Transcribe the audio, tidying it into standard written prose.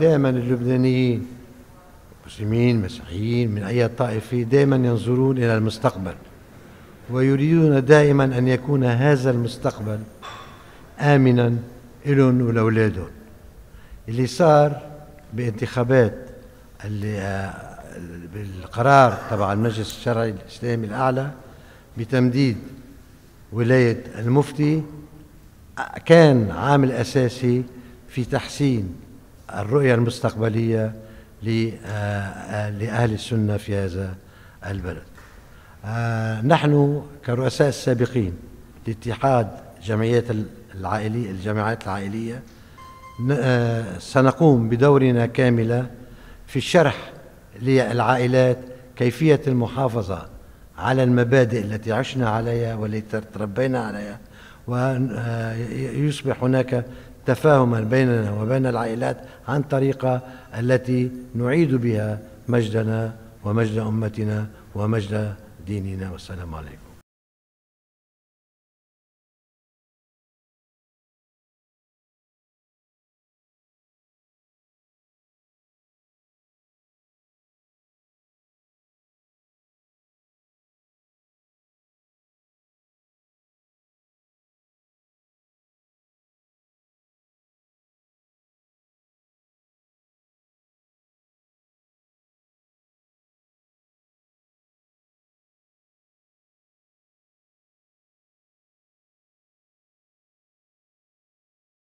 دائما اللبنانيين مسلمين مسيحيين من أي طائف دائما ينظرون إلى المستقبل ويريدون دائما أن يكون هذا المستقبل آمنا لهم ولأولادهم. اللي صار بانتخابات بالقرار تبع المجلس الشرعي الإسلامي الأعلى بتمديد ولاية المفتي كان عامل أساسي في تحسين الرؤية المستقبلية لأهل السنة في هذا البلد. نحن كرؤساء السابقين لاتحاد الجمعيات العائلية سنقوم بدورنا كاملة في الشرح للعائلات كيفية المحافظة على المبادئ التي عشنا عليها والتي تربينا عليها، ويصبح هناك تفاهما بيننا وبين العائلات عن طريقة التي نعيد بها مجدنا ومجد أمتنا ومجد ديننا. والسلام عليكم.